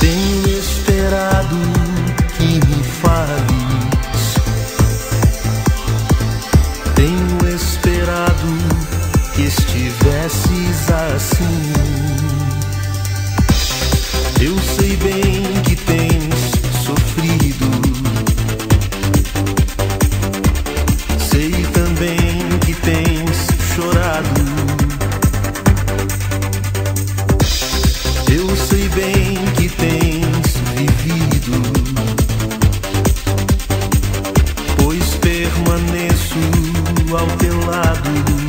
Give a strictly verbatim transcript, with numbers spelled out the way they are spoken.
Tenho esperado que me fales, tenho esperado que estivesses assim. Eu sei bem que tens sofrido, sei também que tens chorado. Eu sei bem que tens vivido, pois permaneço ao teu lado.